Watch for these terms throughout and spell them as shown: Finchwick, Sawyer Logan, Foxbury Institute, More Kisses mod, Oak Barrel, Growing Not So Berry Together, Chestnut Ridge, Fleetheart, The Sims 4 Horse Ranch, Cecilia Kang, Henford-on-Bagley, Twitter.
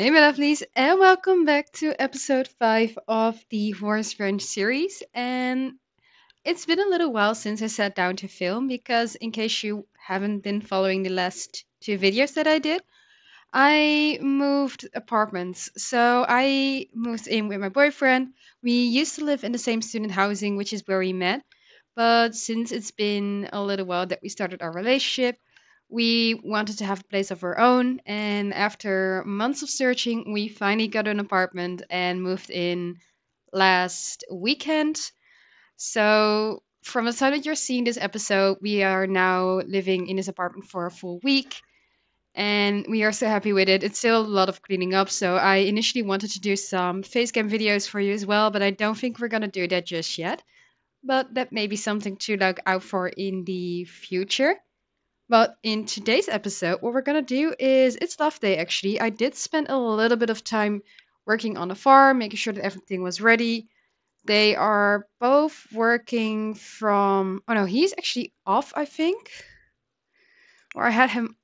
Hey my lovelies, and welcome back to episode 5 of the Horse Ranch series. And it's been a little while since I sat down to film, because in case you haven't been following the last two videos that I did, I moved apartments. So I moved in with my boyfriend. We used to live in the same student housing, which is where we met, but since it's been a little while that we started our relationship, we wanted to have a place of our own, and after months of searching, we finally got an apartment and moved in last weekend. So from the time that you're seeing this episode, we are now living in this apartment for a full week, and we are so happy with it. It's still a lot of cleaning up, so I initially wanted to do some facecam videos for you as well, but I don't think we're gonna do that just yet. But that may be something to look out for in the future. But in today's episode, what we're going to do is, it's love day actually. I did spend a little bit of time working on the farm, making sure that everything was ready. They are both working from, oh no, he's actually off, I think. Or I had him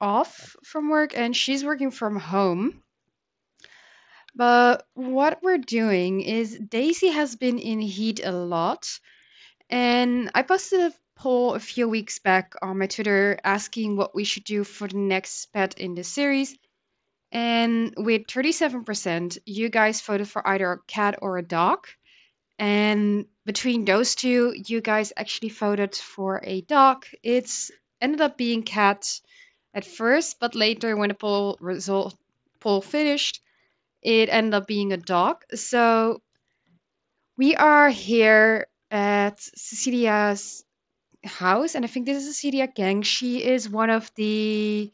off from work and she's working from home. But what we're doing is, Daisy has been in heat a lot. And I posted a poll a few weeks back on my Twitter asking what we should do for the next pet in this series, and with 37% you guys voted for either a cat or a dog, and between those two you guys actually voted for a dog. It's ended up being cat at first, but later when the poll finished, it ended up being a dog. So we are here at Cecilia's house, and I think this is Cecilia Kang. She is one of the,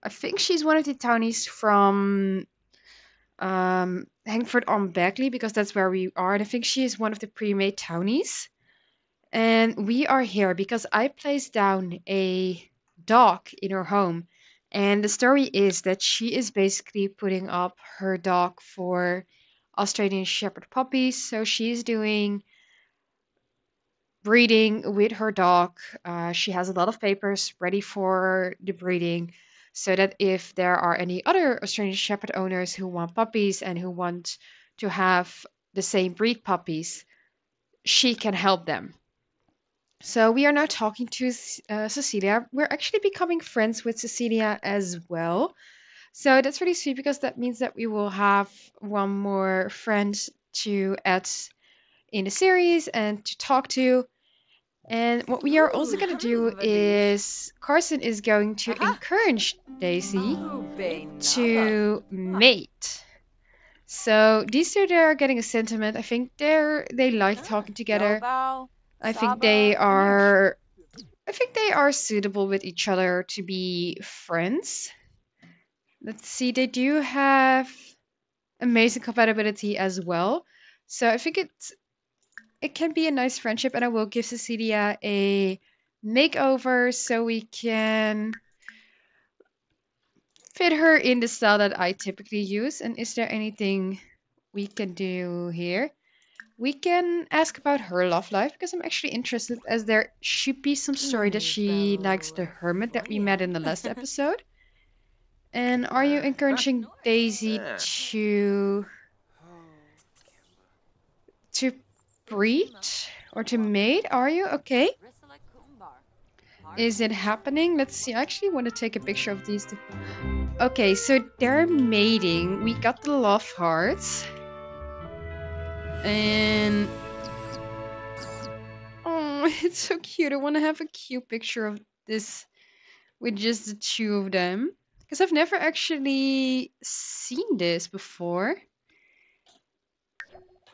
I think she's one of the townies from Henford-on-Bagley, because that's where we are, and I think she is one of the pre-made townies. And we are here because I placed down a dog in her home, and the story is that she is basically putting up her dog for Australian Shepherd puppies. So she's doing breeding with her dog. She has a lot of papers ready for the breeding, so that if there are any other Australian Shepherd owners who want puppies and who want to have the same breed puppies, she can help them. So we are now talking to Cecilia. We're actually becoming friends with Cecilia as well. So that's really sweet, because that means that we will have one more friend to add in the series and to talk to. And what we are also going to do is, Carson is going to encourage Daisy to mate. So these two, they're getting a sentiment. I think they like talking together. I think they are suitable with each other to be friends. Let's see, they do have amazing compatibility as well. So I think it can be a nice friendship, and I will give Cecilia a makeover so we can fit her in the style that I typically use. And is there anything we can do here? We can ask about her love life, because I'm actually interested, as there should be some story that she likes the hermit that we met in the last episode. And are you encouraging Daisy to breed or to mate? Are you okay? Is it happening? Let's see. I actually want to take a picture of these two. Okay, so they're mating. We got the love hearts. And oh, it's so cute. I want to have a cute picture of this with just the two of them, because I've never actually seen this before.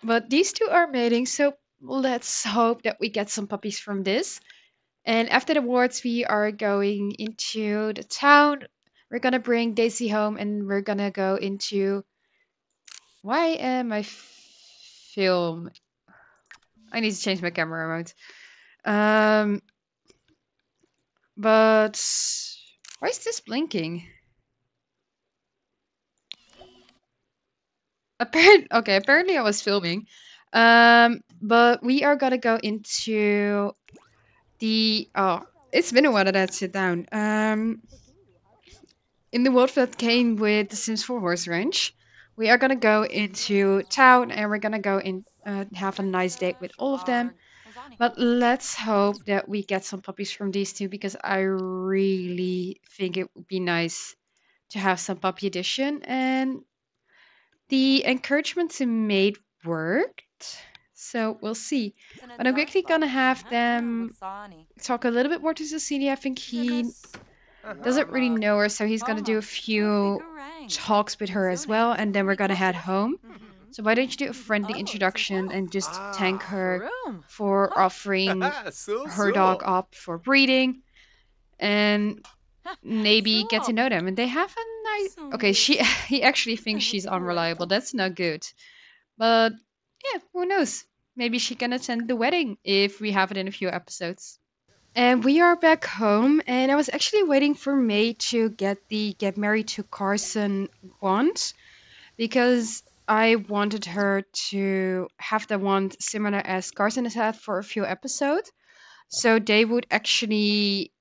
But these two are mating, so let's hope that we get some puppies from this. And after the wards, we are going into the town. We're gonna bring Daisy home, and we're gonna go into... Why am I film? I need to change my camera remote. But why is this blinking? Apparently I was filming, but we are gonna go into the, oh, it's been a while that I had to sit down. In the world that came with The Sims 4 Horse Ranch, we are gonna go into town and we're gonna go in have a nice date with all of them. But let's hope that we get some puppies from these two, because I really think it would be nice to have some puppy addition. And the encouragement to mate worked, so we'll see. But I'm actually gonna have them talk a little bit more to Cecilia. I think he doesn't really know her, so he's gonna do a few talks with her as well, and then we're gonna head home. So why don't you do a friendly introduction and just thank her for offering her dog up for breeding, and maybe get to know them. And they have a nice... Okay, he actually thinks she's unreliable. That's not good. But yeah, who knows? Maybe she can attend the wedding if we have it in a few episodes. And we are back home, and I was actually waiting for May to get the Get Married to Carson wand, because I wanted her to have the wand similar as Carson has had for a few episodes, so they would actually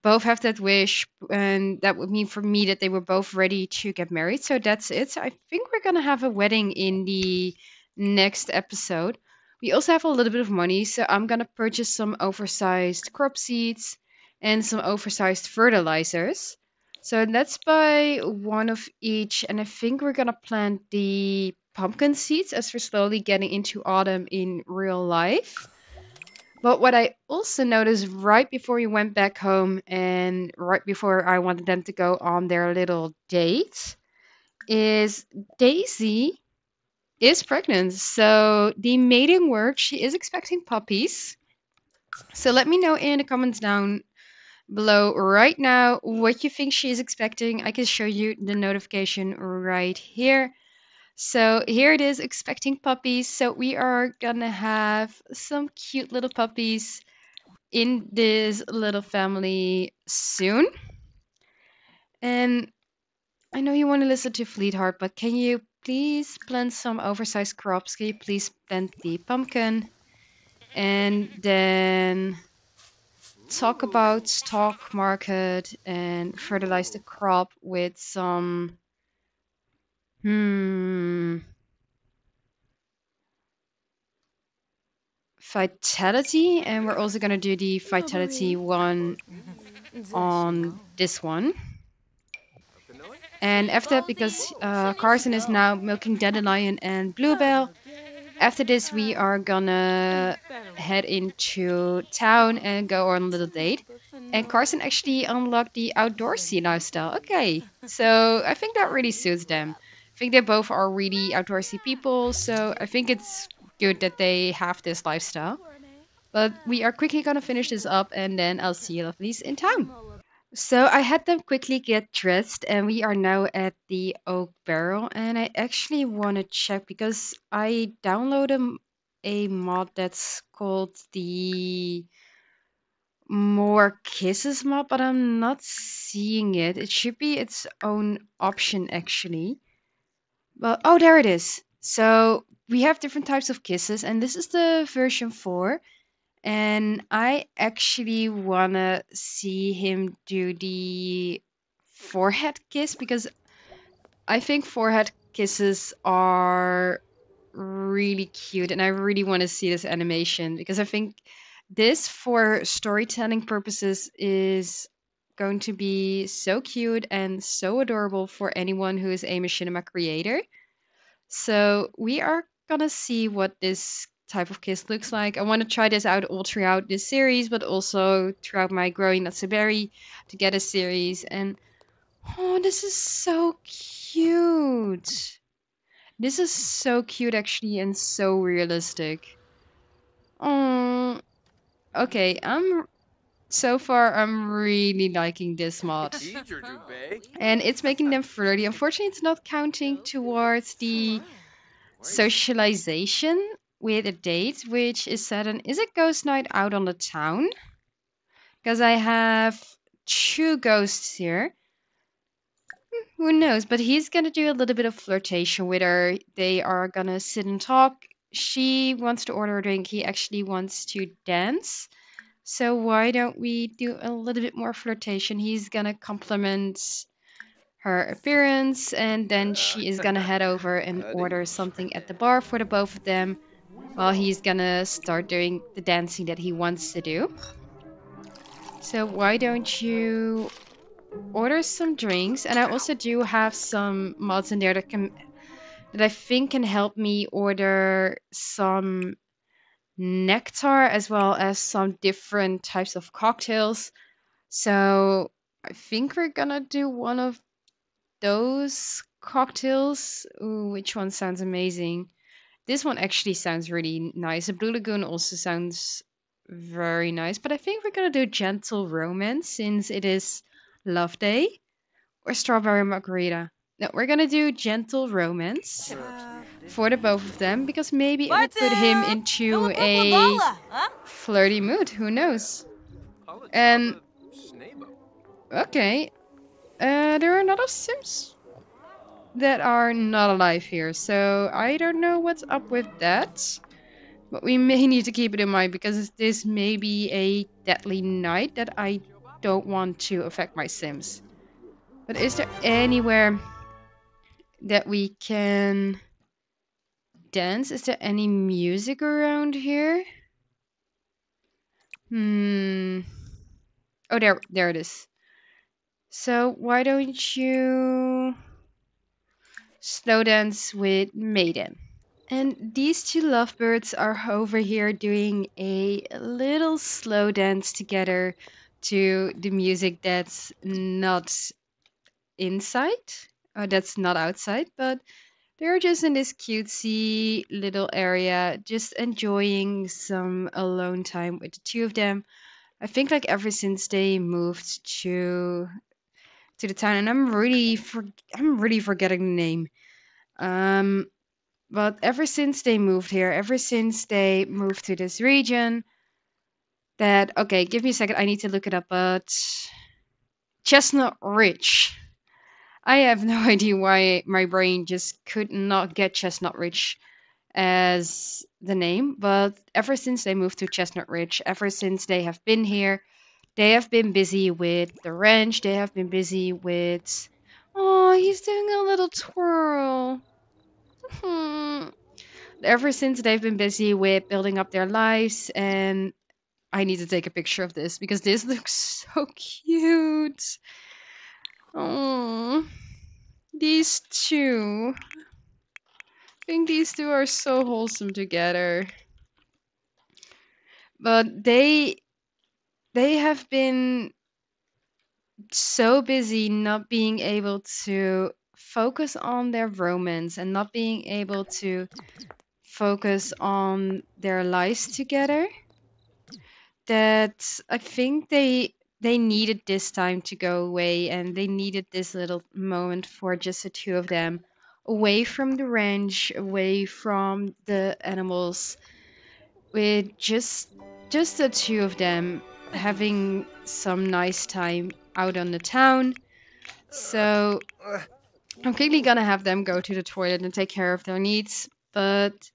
both have that wish, and that would mean for me that they were both ready to get married. So that's it. So I think we're gonna have a wedding in the next episode. We also have a little bit of money, so I'm gonna purchase some oversized crop seeds and some oversized fertilizers. So let's buy one of each, and I think we're gonna plant the pumpkin seeds as we're slowly getting into autumn in real life. But what I also noticed right before we went back home and right before I wanted them to go on their little date is Daisy is pregnant. So the maiden worked. She is expecting puppies. So let me know in the comments down below right now what you think she is expecting. I can show you the notification right here. So here it is, expecting puppies. So we are gonna have some cute little puppies in this little family soon. And I know you want to listen to Fleetheart, but can you please plant some oversized crops? Can you please plant the pumpkin? And then talk about stock market and fertilize the crop with some vitality. And we're also going to do the vitality one on this one. And after that, because Carson is now milking Dandelion and Bluebell, after this, we are gonna head into town and go on a little date. And Carson actually unlocked the outdoorsy lifestyle. Okay, so I think that really suits them. I think they both are really outdoorsy people, so I think it's good that they have this lifestyle. But we are quickly gonna finish this up, and then I'll see you lovelies in town. So I had them quickly get dressed, and we are now at the Oak Barrel. And I actually want to check, because I downloaded a mod that's called the More Kisses mod, but I'm not seeing it. It should be its own option, actually. But oh, there it is. So we have different types of kisses, and this is the version 4. And I actually want to see him do the forehead kiss, because I think forehead kisses are really cute. And I really want to see this animation, because I think this, for storytelling purposes, is going to be so cute and so adorable for anyone who is a machinima creator. So we are going to see what this type of kiss looks like. I want to try this out all throughout this series, but also throughout my Growing Not So Berry Together series. And oh, this is so cute. This is so cute, actually, and so realistic. Oh, okay. So far I'm really liking this mod, and it's making them flirty. Unfortunately, it's not counting towards the socialization with a date, which is set on is it ghost night out on the town, because I have 2 ghosts here. Who knows? But he's gonna do a little bit of flirtation with her. They are gonna sit and talk. She wants to order a drink, he actually wants to dance. So why don't we do a little bit more flirtation? He's gonna compliment her appearance, and then she is gonna head over and order something at the bar for the both of them, while he's gonna start doing the dancing that he wants to do. So why don't you order some drinks? And I also do have some mods in there that can, that I think can help me order some nectar as well as some different types of cocktails. So I think we're gonna do one of those cocktails. Ooh, which one sounds amazing? This one actually sounds really nice. A Blue Lagoon also sounds very nice, but I think we're gonna do Gentle Romance since it is Love Day. Or Strawberry Margarita. No, we're gonna do Gentle Romance for the both of them, because maybe it would put him into a flirty mood. Who knows? Okay. There are a lot of Sims that are not alive here, so I don't know what's up with that. But we may need to keep it in mind, because this may be a deadly night that I don't want to affect my Sims. But is there anywhere that we can dance? Is there any music around here? Oh, there it is. So why don't you slow dance with Maiden? And these two lovebirds are over here doing a little slow dance together to the music that's not inside, or that's not outside, but they're just in this cutesy little area, just enjoying some alone time with the two of them. I think like ever since they moved to the town, and I'm really forgetting the name. But ever since they moved here, ever since they moved to this region, that, okay, give me a second, I need to look it up, but Chestnut Ridge. I have no idea why my brain just could not get Chestnut Ridge as the name, but ever since they moved to Chestnut Ridge, ever since they have been here, they have been busy with the ranch, they have been busy with... Oh, he's doing a little twirl. Ever since they've been busy with building up their lives, and I need to take a picture of this because this looks so cute. Oh, these two. I think these two are so wholesome together. But they have been so busy not being able to focus on their romance and not being able to focus on their lives together, that I think they needed this time to go away, and they needed this little moment for just the two of them, away from the ranch, away from the animals, with just the two of them having some nice time out on the town. So I'm quickly gonna have them go to the toilet and take care of their needs, but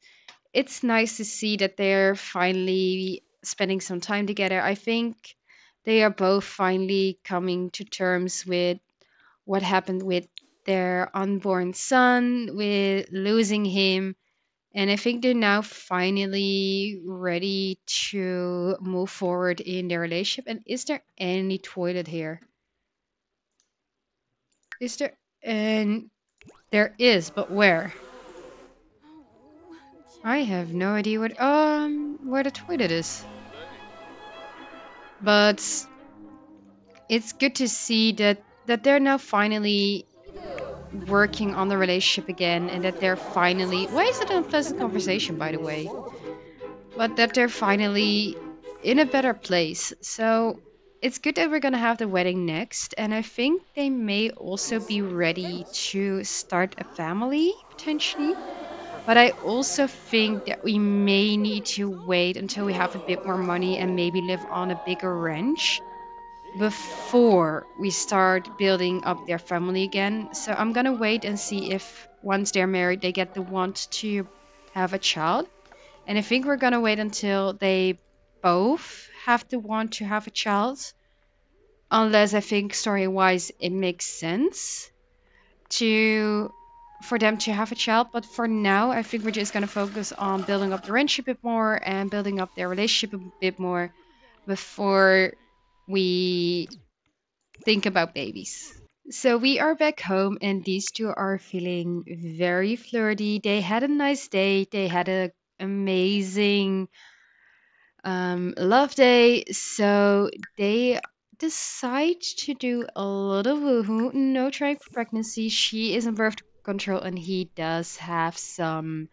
it's nice to see that they're finally spending some time together. I think they are both finally coming to terms with what happened with their unborn son, with losing him, and I think they're now finally ready to move forward in their relationship. And is there any toilet here? Is there? And there is, but where? I have no idea what where the toilet is. But it's good to see that they're now finally working on the relationship again, and that they're finally... Why is it an unpleasant conversation, by the way? But that they're finally in a better place. So it's good that we're gonna have the wedding next, and I think they may also be ready to start a family, potentially. But I also think that we may need to wait until we have a bit more money and maybe live on a bigger ranch before we start building up their family again. So I'm gonna wait and see if once they're married, they get the want to have a child. And I think we're gonna wait until they both have the want to have a child, unless I think story-wise it makes sense. for them to have a child. But for now, I think we're just going to focus on building up the ranch a bit more and building up their relationship a bit more before we think about babies. So we are back home and these two are feeling very flirty. They had a nice day. They had an amazing love day. So they decide to do a little woohoo. No trying for pregnancy. She is in birth control and he does have some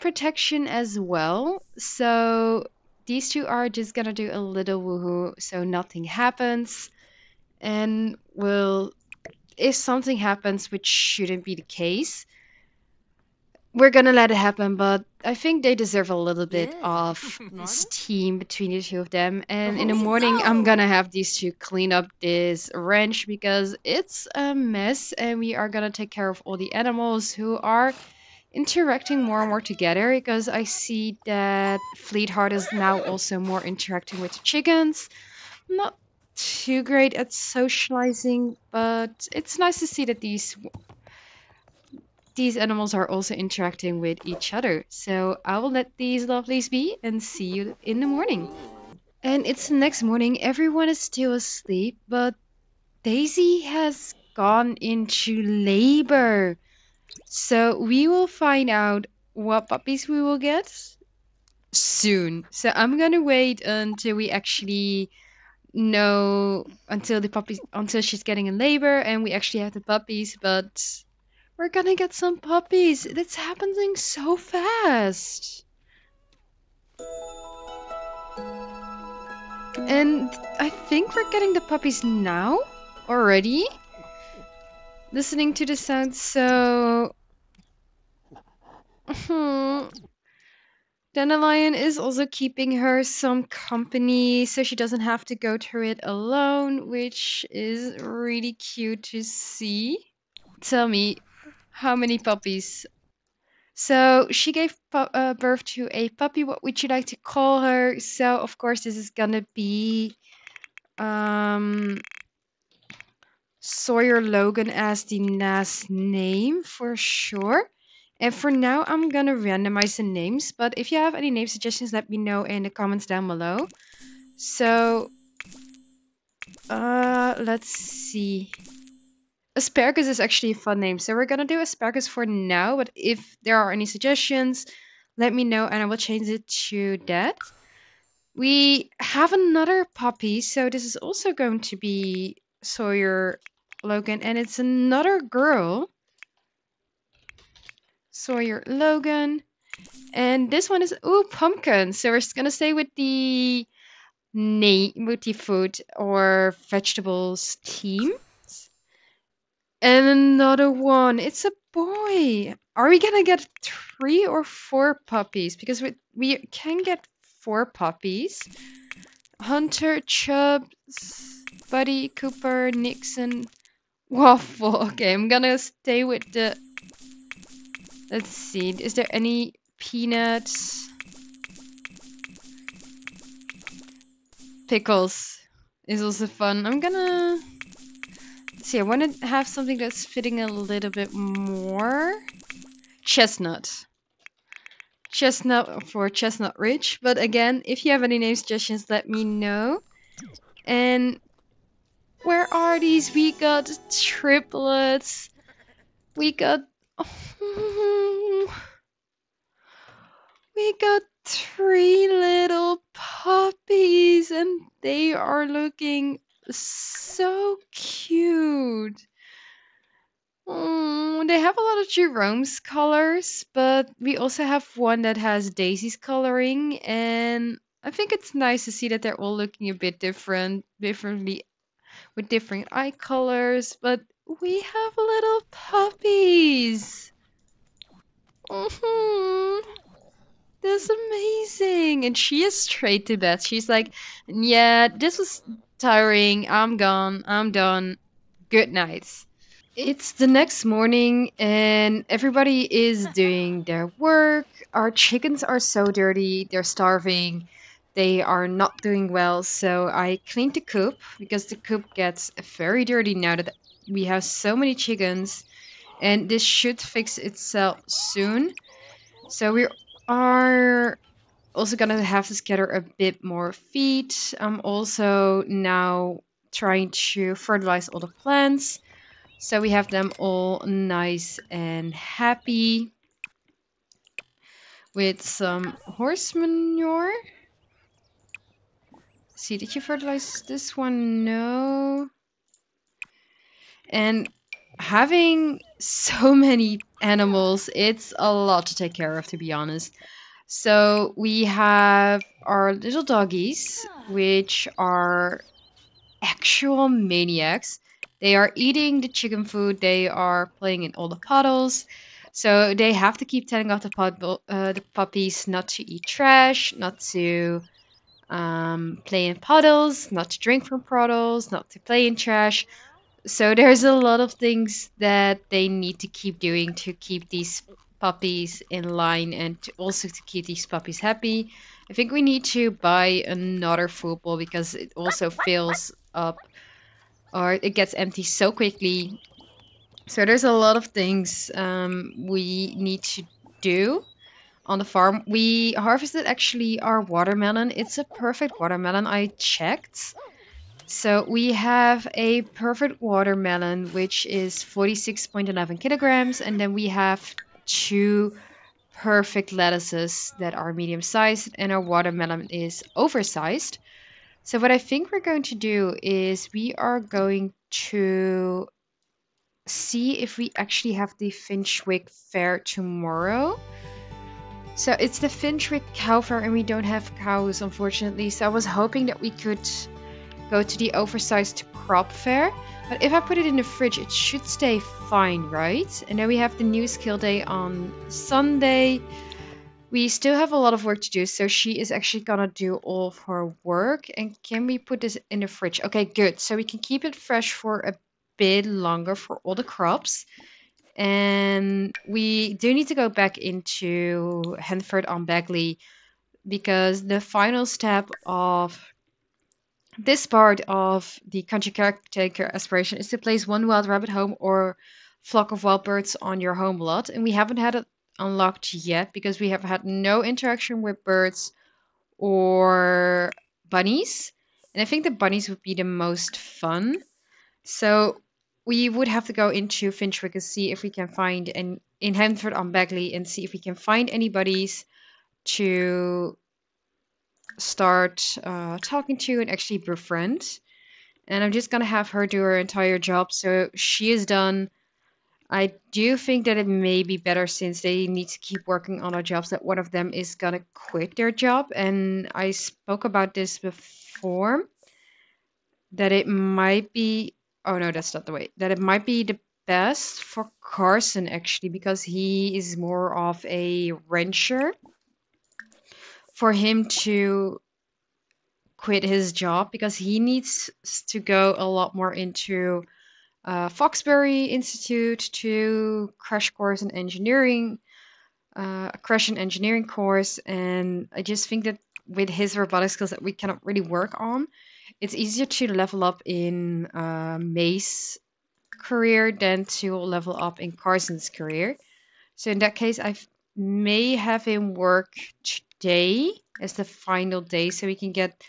protection as well. So these two are just gonna do a little woohoo so nothing happens. And we'll, if something happens, which shouldn't be the case, we're gonna let it happen. But I think they deserve a little bit of steam between the two of them. And in the morning, I'm gonna have these two clean up this ranch because it's a mess. And we are gonna take care of all the animals who are interacting more and more together. Because I see that Fleetheart is now also more interacting with the chickens. Not too great at socializing, but it's nice to see that these animals are also interacting with each other. So I will let these lovelies be and see you in the morning. And it's the next morning. Everyone is still asleep, but Daisy has gone into labor. So we will find out what puppies we will get soon. So I'm gonna wait until we actually know until she's getting in labor and we actually have the puppies, but we're gonna get some puppies. It's happening so fast. And I think we're getting the puppies now already. Listening to the sound, so Dandelion is also keeping her some company so she doesn't have to go through it alone, which is really cute to see. Tell me, how many puppies? So she gave birth to a puppy. What would you like to call her? So of course this is gonna be Sawyer Logan as the last name for sure. And for now, I'm gonna randomize the names, but if you have any name suggestions, let me know in the comments down below. So, let's see. Asparagus is actually a fun name, so we're gonna do Asparagus for now, but if there are any suggestions, let me know and I will change it to that. We have another puppy, so this is also going to be Sawyer Logan, and it's another girl. Sawyer Logan, and this one is pumpkin. So we're just gonna stay with the name, with the food or vegetables team. And another one. It's a boy. Are we gonna get 3 or 4 puppies? Because we can get 4 puppies. Hunter, Chubbs, Buddy, Cooper, Nixon, Waffle. Okay, I'm gonna stay with the. Let's see, is there any peanuts? Pickles is also fun. I'm gonna... Let's see, I want to have something that's fitting a little bit more. Chestnut. Chestnut for Chestnut Ridge. But again, if you have any name suggestions, let me know. And where are these? We got triplets. We got... We got 3 little puppies and they are looking so cute. They have a lot of Jerome's colors, but we also have one that has Daisy's coloring, and I think it's nice to see that they're all looking a bit differently with different eye colors, but we have little puppies. That's amazing. And she is straight to bed. She's like, yeah, this was tiring. I'm gone. I'm done. Good night. It's the next morning and everybody is doing their work. Our chickens are so dirty. They're starving. They are not doing well, so I cleaned the coop because the coop gets very dirty now that we have so many chickens, and this should fix itself soon. So we are also gonna have to scatter a bit more feed. I'm also now trying to fertilize all the plants so we have them all nice and happy with some horse manure. See, did you fertilize this one? No. And having so many animals, it's a lot to take care of, to be honest. So we have our little doggies, which are actual maniacs. They are eating the chicken food. They are playing in all the puddles. So they have to keep telling off the puppies not to eat trash, not to play in puddles, not to drink from puddles, not to play in trash. So there's a lot of things that they need to keep doing to keep these puppies in line and to also to keep these puppies happy. I think we need to buy another food bowl because it also fills up, or it gets empty so quickly. So there's a lot of things we need to do on the farm. We harvested actually our watermelon. It's a perfect watermelon, I checked. So we have a perfect watermelon, which is 46.11 kilograms. And then we have two perfect lettuces that are medium-sized, and our watermelon is oversized. So what I think we're going to do is we are going to see if we actually have the Finchwick fair tomorrow. So it's the Finchwick cow fair, and we don't have cows, unfortunately. So I was hoping that we could go to the oversized crop fair. But if I put it in the fridge, it should stay fine, right? And then we have the new skill day on Sunday. We still have a lot of work to do, so she is actually gonna do all of her work. And can we put this in the fridge? Okay, good. So we can keep it fresh for a bit longer for all the crops. And we do need to go back into Henford-on-Bagley because the final step of this part of the country caretaker aspiration is to place one wild rabbit home or flock of wild birds on your home lot. And we haven't had it unlocked yet because we have had no interaction with birds or bunnies. And I think the bunnies would be the most fun. So we would have to go into Finchwick and see if we can find, and in Henford-on-Bagley, and see if we can find any buddies to start talking to and actually befriend. And I'm just gonna have her do her entire job so she is done. I do think that it may be better, since they need to keep working on our jobs, that one of them is gonna quit their job. And I spoke about this before, that it might be, oh no, that's not the way, that it might be the best for Carson actually, because he is more of a rancher, for him to quit his job, because he needs to go a lot more into Foxbury Institute to crash course in engineering, a crash and engineering course. And I just think that with his robotic skills that we cannot really work on, it's easier to level up in May's career than to level up in Carson's career. So in that case, I may have him work today as the final day so we can get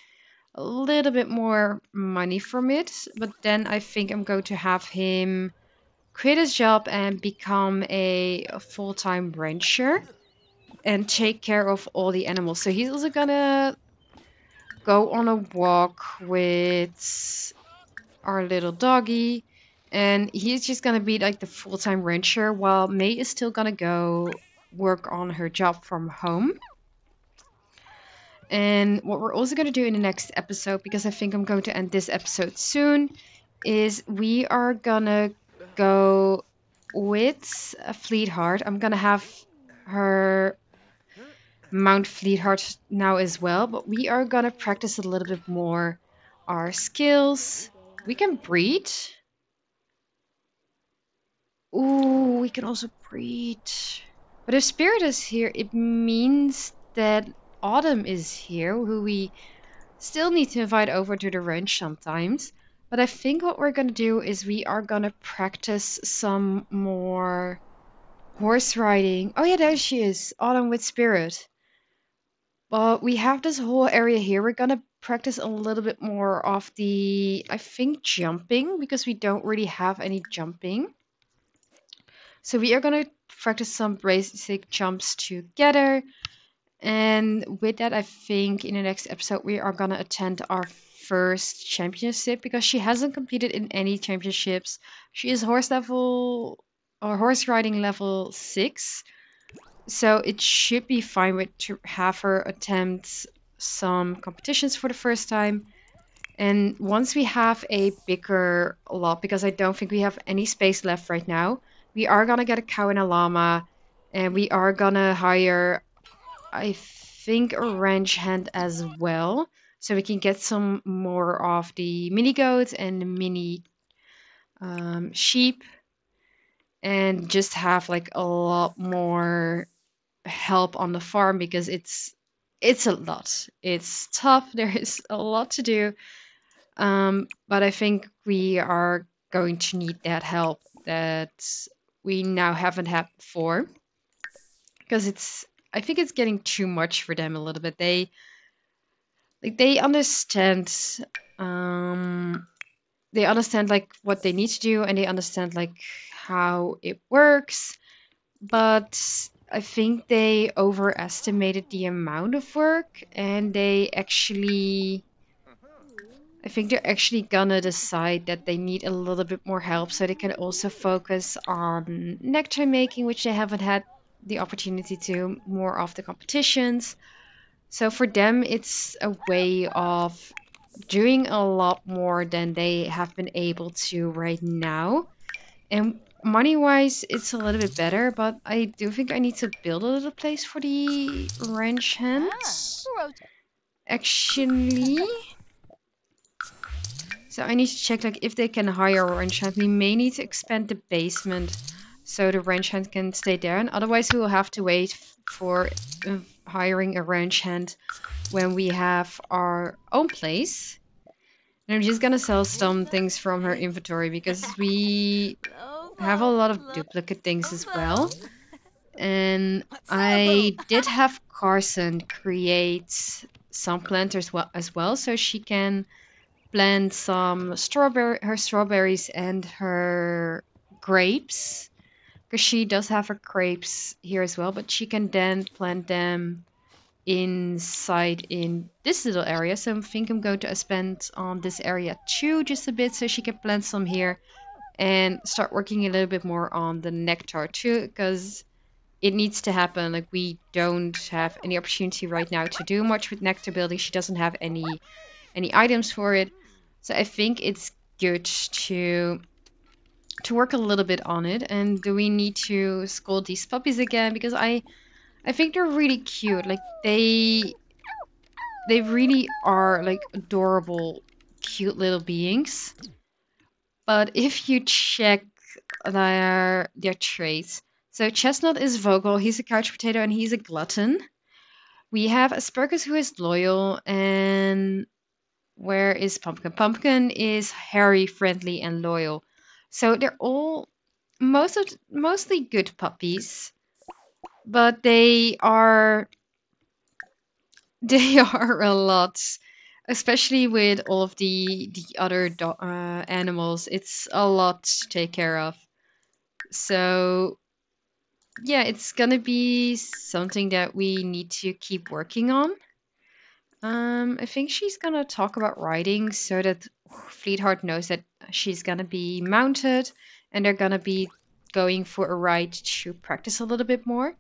a little bit more money from it. But then I think I'm going to have him quit his job and become a full-time rancher and take care of all the animals. So he's also gonna go on a walk with our little doggy, and he's just gonna be like the full-time rancher while May is still gonna go work on her job from home. And what we're also going to do in the next episode, because I think I'm going to end this episode soon, is we are going to go with Fleetheart. I'm going to have her mount Fleetheart now as well. But we are going to practice a little bit more our skills. We can breed. Ooh, we can also breed. But if Spirit is here, it means that Autumn is here, who we still need to invite over to the ranch sometimes. But I think what we're going to do is we are going to practice some more horse riding. Oh yeah, there she is, Autumn with Spirit. Well, we have this whole area here. We're going to practice a little bit more of the, I think, jumping, because we don't really have any jumping. So we are going to practice some basic jumps together. And with that, I think in the next episode, we are going to attend our first championship, because she hasn't competed in any championships. She is horse riding level 6. So it should be fine to have her attempt some competitions for the first time. And once we have a bigger lot, because I don't think we have any space left right now, we are going to get a cow and a llama, and we are going to hire, I think, a ranch hand as well, so we can get some more of the mini goats and the mini sheep, and just have like a lot more help on the farm, because it's a lot. It's tough. There is a lot to do, but I think we are going to need that help that we now haven't had before, because I think it's getting too much for them a little bit. They understand, like what they need to do, and they understand like how it works, but I think they overestimated the amount of work, and I think they're actually gonna decide that they need a little bit more help, so they can also focus on nectar making, which they haven't had the opportunity to, more of the competitions. So for them, it's a way of doing a lot more than they have been able to right now. And money-wise, it's a little bit better, but I do think I need to build a little place for the ranch hands, actually. So I need to check like if they can hire a ranch hand. We may need to expand the basement so the ranch hand can stay there, and otherwise we will have to wait for hiring a ranch hand when we have our own place. And I'm just gonna sell some things from her inventory, because we have a lot of duplicate things as well. And I did have Carson create some planters as well, so she can plant some strawberries and her grapes, because she does have her grapes here as well, but she can then plant them inside in this little area. So I think I'm going to expand on this area too just a bit, so she can plant some here and start working a little bit more on the nectar too, because it needs to happen. Like, we don't have any opportunity right now to do much with nectar building. She doesn't have any items for it, so I think it's good to work a little bit on it. And do we need to scold these puppies again? Because I think they're really cute. Like, they really are like adorable, cute little beings. But if you check their traits, so Chestnut is vocal, he's a couch potato, and he's a glutton. We have Aspergus, who is loyal, and where is Pumpkin? Pumpkin is hairy, friendly, and loyal. So they're all mostly good puppies, but they are a lot, especially with all of the other animals. It's a lot to take care of. So yeah, it's gonna be something that we need to keep working on. I think she's gonna talk about riding, so that Fleetheart knows that she's gonna be mounted, and they're gonna be going for a ride to practice a little bit more.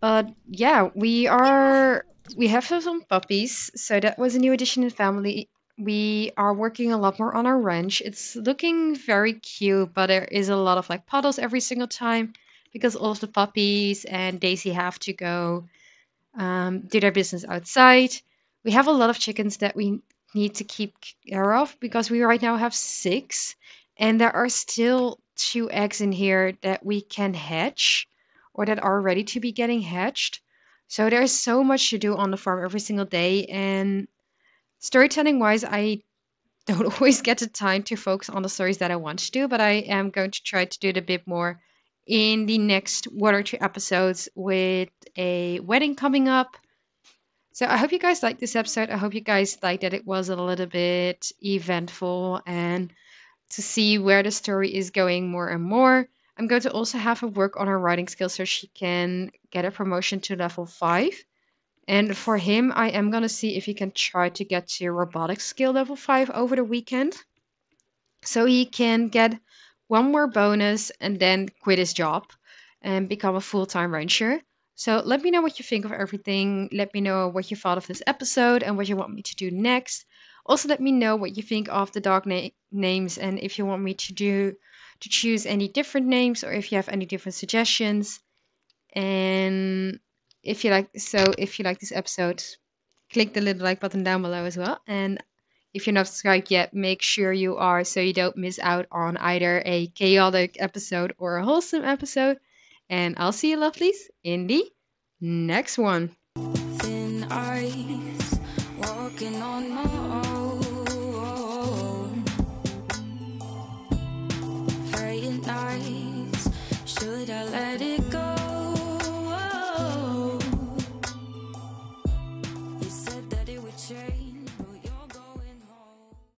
But yeah, we have some puppies, so that was a new addition in family. We are working a lot more on our ranch. It's looking very cute, but there is a lot of like puddles every single time, because all of the puppies and Daisy have to go do their business outside. We have a lot of chickens that we need to keep care of, because we right now have 6, and there are still 2 eggs in here that we can hatch, or that are ready to be getting hatched. So there's so much to do on the farm every single day, and storytelling wise, I don't always get the time to focus on the stories that I want to do, but I am going to try to do it a bit more in the next 1 or 2 episodes, with a wedding coming up. So I hope you guys liked this episode. I hope you guys liked that it was a little bit eventful, and to see where the story is going more and more. I'm going to also have her work on her writing skills so she can get a promotion to level 5. And for him, I am going to see if he can try to get to robotics skill level 5 over the weekend, so he can get 1 more bonus and then quit his job and become a full-time rancher. So let me know what you think of everything. Let me know what you thought of this episode and what you want me to do next. Also, let me know what you think of the dog names, and if you want me to choose any different names, or if you have any different suggestions. And if you like this episode, click the little like button down below as well. And if you're not subscribed yet, make sure you are, so you don't miss out on either a chaotic episode or a wholesome episode. And I'll see you lovelies in the next one. Thin eyes, walking on my own. Praying night.